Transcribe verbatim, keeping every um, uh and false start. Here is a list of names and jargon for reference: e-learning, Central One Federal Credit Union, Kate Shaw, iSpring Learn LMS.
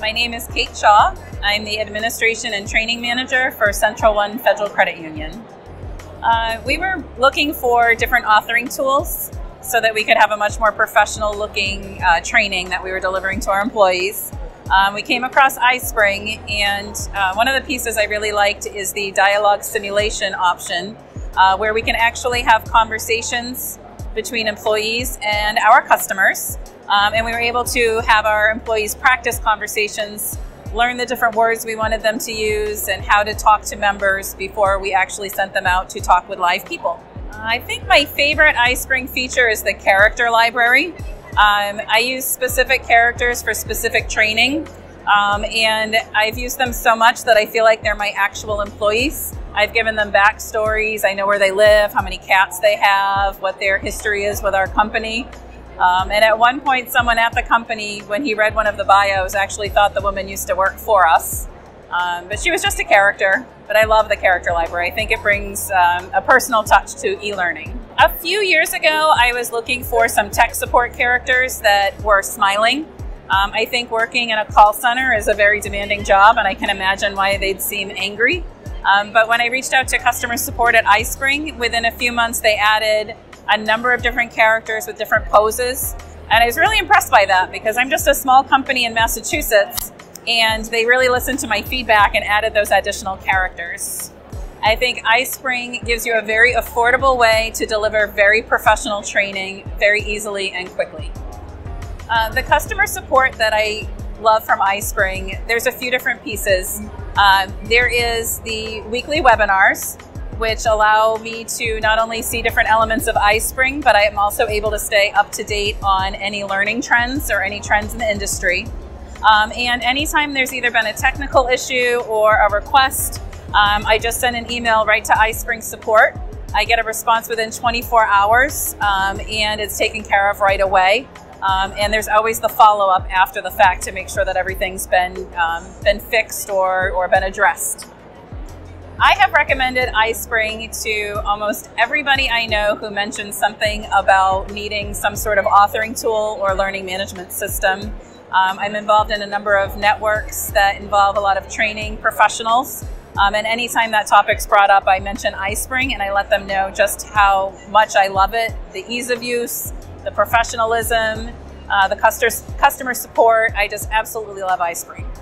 My name is Kate Shaw. I'm the Administration and Training Manager for Central One Federal Credit Union. Uh, we were looking for different authoring tools so that we could have a much more professional looking uh, training that we were delivering to our employees. Um, we came across iSpring, and uh, one of the pieces I really liked is the dialogue simulation option uh, where we can actually have conversations between employees and our customers. Um, and we were able to have our employees practice conversations, learn the different words we wanted them to use and how to talk to members before we actually sent them out to talk with live people. Uh, I think my favorite iSpring feature is the character library. Um, I use specific characters for specific training, um, and I've used them so much that I feel like they're my actual employees. I've given them backstories. I know where they live, how many cats they have, what their history is with our company. Um, and at one point, someone at the company, when he read one of the bios, actually thought the woman used to work for us. Um, but she was just a character. But I love the character library. I think it brings um, a personal touch to e-learning. A few years ago, I was looking for some tech support characters that were smiling. Um, I think working in a call center is a very demanding job, and I can imagine why they'd seem angry. Um, but when I reached out to customer support at iSpring, within a few months, they added a number of different characters with different poses. And I was really impressed by that because I'm just a small company in Massachusetts, and they really listened to my feedback and added those additional characters. I think iSpring gives you a very affordable way to deliver very professional training very easily and quickly. Uh, the customer support that I love from iSpring, there's a few different pieces. Uh, there is the weekly webinars, which allow me to not only see different elements of iSpring, but I am also able to stay up to date on any learning trends or any trends in the industry. Um, and anytime there's either been a technical issue or a request, um, I just send an email right to iSpring support. I get a response within twenty-four hours, um, and it's taken care of right away. Um, and there's always the follow-up after the fact to make sure that everything's been, um, been fixed or, or been addressed. I have recommended iSpring to almost everybody I know who mentions something about needing some sort of authoring tool or learning management system. Um, I'm involved in a number of networks that involve a lot of training professionals. Um, and anytime that topic's brought up, I mention iSpring and I let them know just how much I love it, the ease of use, the professionalism, uh, the customer, customer support. I just absolutely love iSpring.